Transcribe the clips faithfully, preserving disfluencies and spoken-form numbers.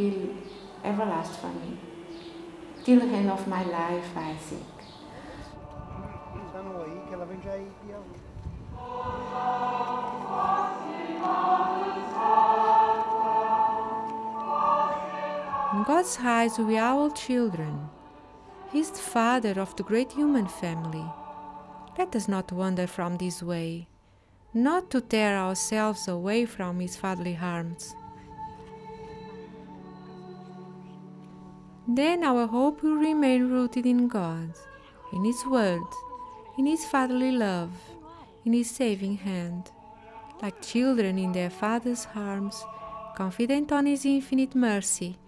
will everlast for me. Till the end of my life, I think. In God's eyes, we are all children. He is the father of the great human family. Let us not wander from this way, not to tear ourselves away from his fatherly arms. Then our hope will remain rooted in God, in his word, in his fatherly love, in his saving hand. Like children in their father's arms, confident on his infinite mercy,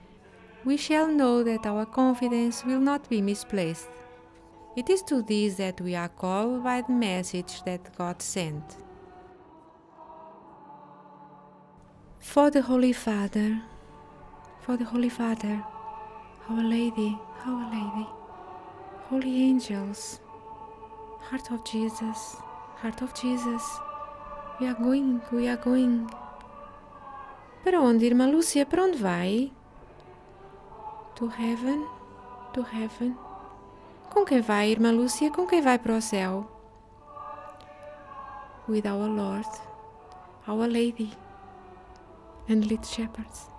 we shall know that our confidence will not be misplaced. It is to this that we are called by the message that God sent. For the Holy Father, for the Holy Father, Our Lady, Our Lady, Holy Angels, Heart of Jesus, Heart of Jesus, we are going, we are going. Para onde, Irmã Lúcia? Para onde vai? To heaven, to heaven. Com quem vai, Irmã Lúcia? Com quem vai para o céu? With our Lord, Our Lady, and Little Shepherds.